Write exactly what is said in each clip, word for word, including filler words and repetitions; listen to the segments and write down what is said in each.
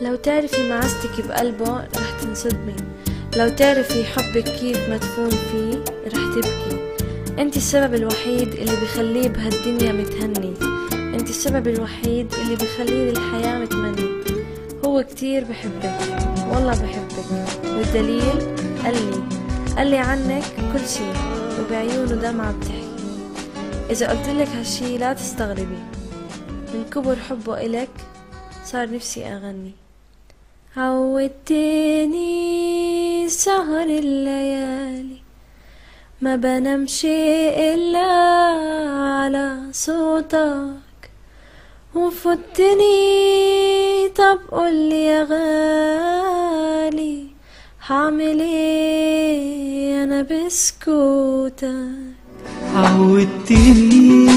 لو تعرفي معزتك بقلبه رح تنصدمي، لو تعرفي حبك كيف مدفون فيه رح تبكي. انت السبب الوحيد اللي بخليه بهالدنيا متهني، انت السبب الوحيد اللي بخليه للحياة متمني. هو كتير بحبك والله بحبك، والدليل قالي قالي عنك كل شي، وبعيونه دمعة بتحكي. اذا قلتلك هالشي لا تستغربي، من كبر حبه إلك صار نفسي أغني. عودتني سهر الليالي، ما بنمشي إلا على صوتك، وفتني طب قولي يا غالي، هعمل ايه أنا بسكوتك. عودتني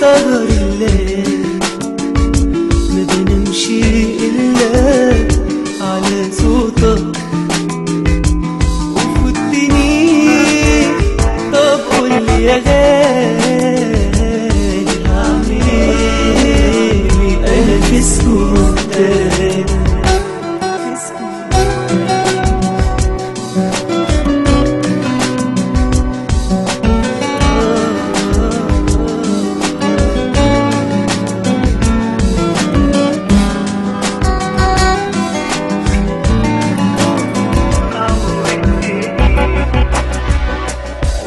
سهر الليالي، ما بنمشي إلا على صوتك، وفتني طب قولي يا غالي، هعمل ايه أنا في سكوتك.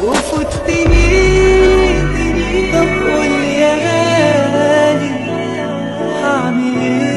وفتني طب قولي يا غالي، هعمل ايه